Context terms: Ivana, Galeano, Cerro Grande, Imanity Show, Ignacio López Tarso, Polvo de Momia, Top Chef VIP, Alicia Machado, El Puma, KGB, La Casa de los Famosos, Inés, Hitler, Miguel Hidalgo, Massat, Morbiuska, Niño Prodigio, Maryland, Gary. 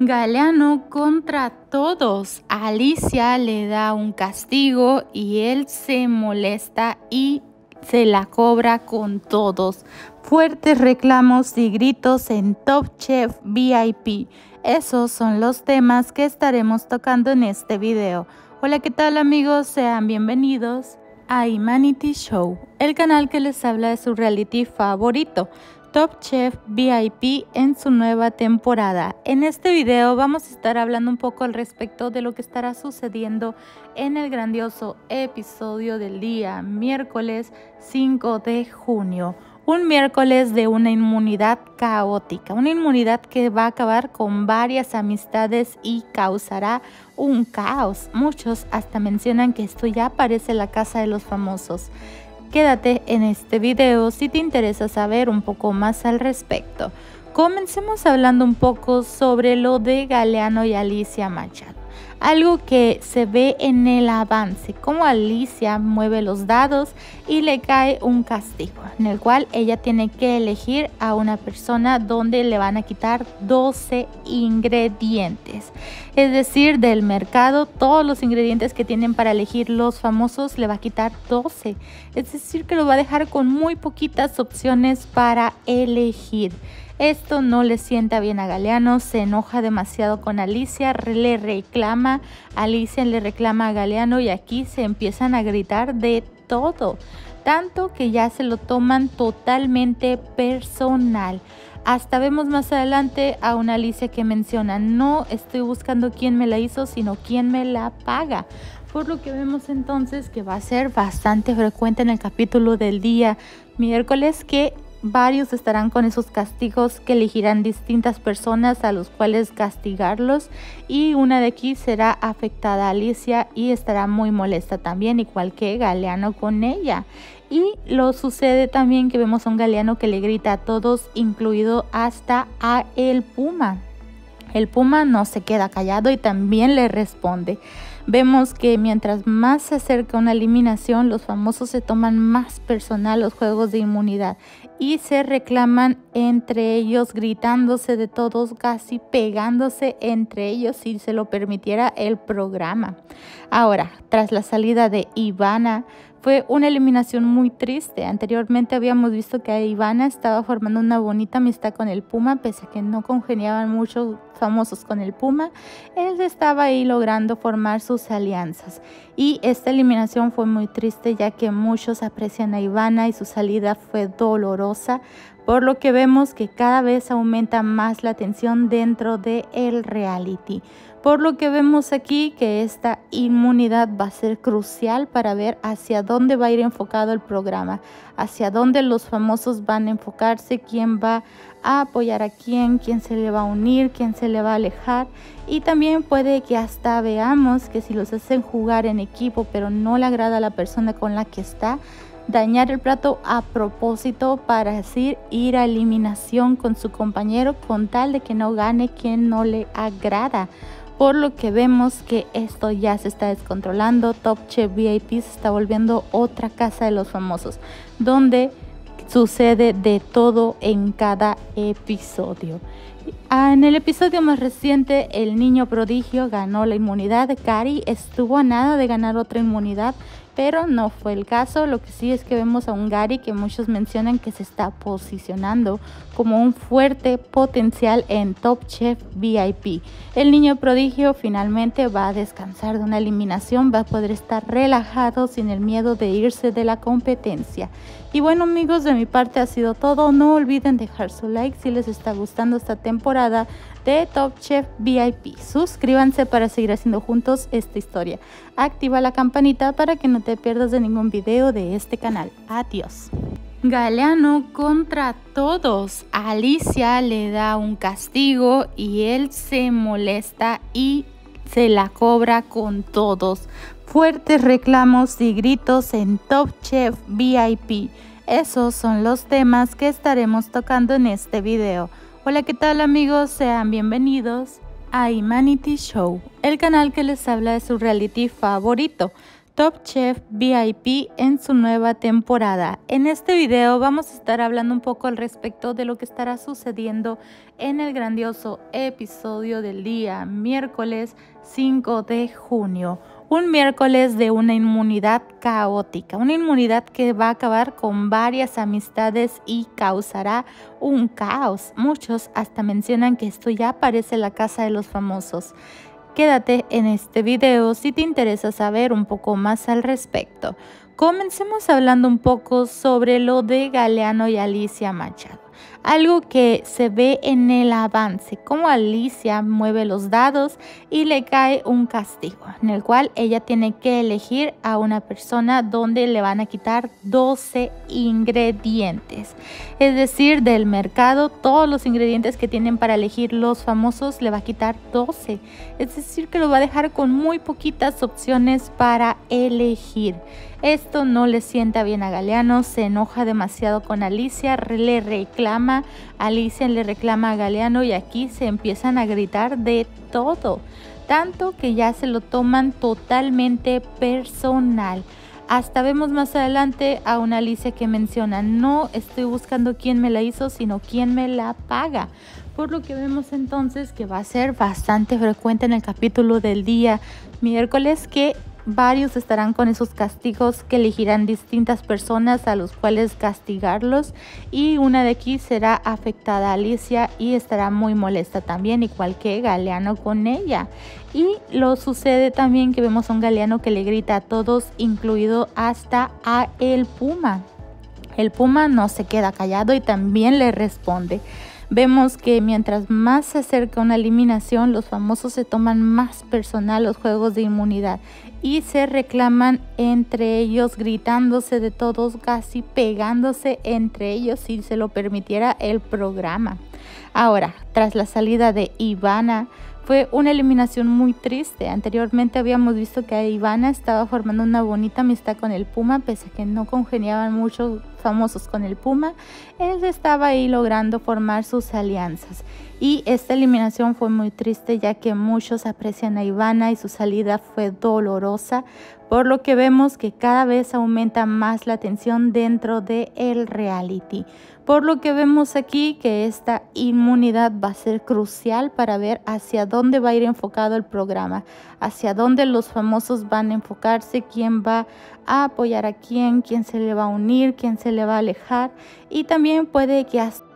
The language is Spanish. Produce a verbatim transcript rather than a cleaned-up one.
Galeano contra todos. Alicia le da un castigo y él se molesta y se la cobra con todos. Fuertes reclamos y gritos en Top Chef V I P. Esos son los temas que estaremos tocando en este video. Hola, ¿qué tal, amigos? Sean bienvenidos a Imanity Show, el canal que les habla de su reality favorito, Top Chef V I P, en su nueva temporada. En este video vamos a estar hablando un poco al respecto de lo que estará sucediendo en el grandioso episodio del día miércoles cinco de junio. Un miércoles de una inmunidad caótica, una inmunidad que va a acabar con varias amistades y causará un caos. Muchos hasta mencionan que esto ya parece La Casa de los Famosos. Quédate en este video si te interesa saber un poco más al respecto. Comencemos hablando un poco sobre lo de Galeano y Alicia Machado. Algo que se ve en el avance, como Alicia mueve los dados y le cae un castigo, en el cual ella tiene que elegir a una persona donde le van a quitar doce ingredientes. Es decir, del mercado, todos los ingredientes que tienen para elegir los famosos le va a quitar doce. Es decir, que lo va a dejar con muy poquitas opciones para elegir. Esto no le sienta bien a Galeano, se enoja demasiado con Alicia, le reclama, Alicia le reclama a Galeano y aquí se empiezan a gritar de todo, tanto que ya se lo toman totalmente personal. Hasta vemos más adelante a una Alicia que menciona, no estoy buscando quién me la hizo, sino quién me la paga. Por lo que vemos entonces que va a ser bastante frecuente en el capítulo del día miércoles que varios estarán con esos castigos, que elegirán distintas personas a los cuales castigarlos, y una de aquí será afectada Alicia y estará muy molesta también, igual que Galeano con ella. Y lo sucede también que vemos a un Galeano que le grita a todos, incluido hasta a El Puma. El Puma no se queda callado y también le responde. Vemos que mientras más se acerca una eliminación, los famosos se toman más personal los juegos de inmunidad y se reclaman entre ellos, gritándose de todos, casi pegándose entre ellos si se lo permitiera el programa. Ahora, tras la salida de Ivana, fue una eliminación muy triste. Anteriormente habíamos visto que Ivana estaba formando una bonita amistad con El Puma, pese a que no congeniaban muchos famosos con El Puma, él estaba ahí logrando formar sus alianzas. Y esta eliminación fue muy triste, ya que muchos aprecian a Ivana y su salida fue dolorosa, por lo que vemos que cada vez aumenta más la tensión dentro del reality. Por lo que vemos aquí que esta inmunidad va a ser crucial para ver hacia dónde va a ir enfocado el programa, hacia dónde los famosos van a enfocarse, quién va a apoyar a quién, quién se le va a unir, quién se le va a alejar. Y también puede que hasta veamos que si los hacen jugar en equipo pero no le agrada a la persona con la que está, dañar el plato a propósito para así ir a eliminación con su compañero con tal de que no gane quien no le agrada. Por lo que vemos que esto ya se está descontrolando. Top Chef V I P se está volviendo otra Casa de los Famosos, donde sucede de todo en cada episodio. En el episodio más reciente, el Niño Prodigio ganó la inmunidad. Gary estuvo a nada de ganar otra inmunidad, pero no fue el caso. Lo que sí es que vemos a un Gary que muchos mencionan que se está posicionando como un fuerte potencial en Top Chef V I P. El Niño Prodigio finalmente va a descansar de una eliminación, va a poder estar relajado sin el miedo de irse de la competencia. Y bueno, amigos, de mi parte ha sido todo. No olviden dejar su like si les está gustando esta temporada de Top Chef V I P. Suscríbanse para seguir haciendo juntos esta historia. Activa la campanita para que no te pierdas de ningún video de este canal. Adiós. Galeano contra todos. Alicia le da un castigo y él se molesta y se la cobra con todos. Fuertes reclamos y gritos en Top Chef V I P. Esos son los temas que estaremos tocando en este video. Hola, ¿qué tal, amigos? Sean bienvenidos a Imanity Show, el canal que les habla de su reality favorito, Top Chef V I P en su nueva temporada. En este video vamos a estar hablando un poco al respecto de lo que estará sucediendo en el grandioso episodio del día miércoles cinco de junio. Un miércoles de una inmunidad caótica, una inmunidad que va a acabar con varias amistades y causará un caos. Muchos hasta mencionan que esto ya parece La Casa de los Famosos. Quédate en este video si te interesa saber un poco más al respecto. Comencemos hablando un poco sobre lo de Galeano y Alicia Machado. Algo que se ve en el avance, como Alicia mueve los dados y le cae un castigo, en el cual ella tiene que elegir a una persona donde le van a quitar doce ingredientes. Es decir, del mercado, todos los ingredientes que tienen para elegir los famosos le va a quitar doce. Es decir, que lo va a dejar con muy poquitas opciones para elegir. Esto no le sienta bien a Galeano, se enoja demasiado con Alicia, le reclama, Alicia le reclama a Galeano y aquí se empiezan a gritar de todo, tanto que ya se lo toman totalmente personal. Hasta vemos más adelante a una Alicia que menciona, no estoy buscando quién me la hizo, sino quién me la paga. Por lo que vemos entonces que va a ser bastante frecuente en el capítulo del día miércoles que varios estarán con esos castigos, que elegirán distintas personas a los cuales castigarlos, y una de aquí será afectada Alicia y estará muy molesta también, igual que Galeano con ella. Y lo sucede también que vemos a un Galeano que le grita a todos, incluido hasta a El Puma. El Puma no se queda callado y también le responde. Vemos que mientras más se acerca una eliminación, los famosos se toman más personal los juegos de inmunidad y se reclaman entre ellos, gritándose de todos, casi pegándose entre ellos si se lo permitiera el programa. Ahora, tras la salida de Ivana, fue una eliminación muy triste. Anteriormente habíamos visto que Ivana estaba formando una bonita amistad con El Puma, pese a que no congeniaban muchos famosos con El Puma. Él estaba ahí logrando formar sus alianzas. Y esta eliminación fue muy triste, ya que muchos aprecian a Ivana y su salida fue dolorosa, por lo que vemos que cada vez aumenta más la tensión dentro del reality. Por lo que vemos aquí que esta inmunidad va a ser crucial para ver hacia dónde va a ir enfocado el programa, hacia dónde los famosos van a enfocarse, quién va a apoyar a quién, quién se le va a unir, quién se le va a alejar, y también puede que hasta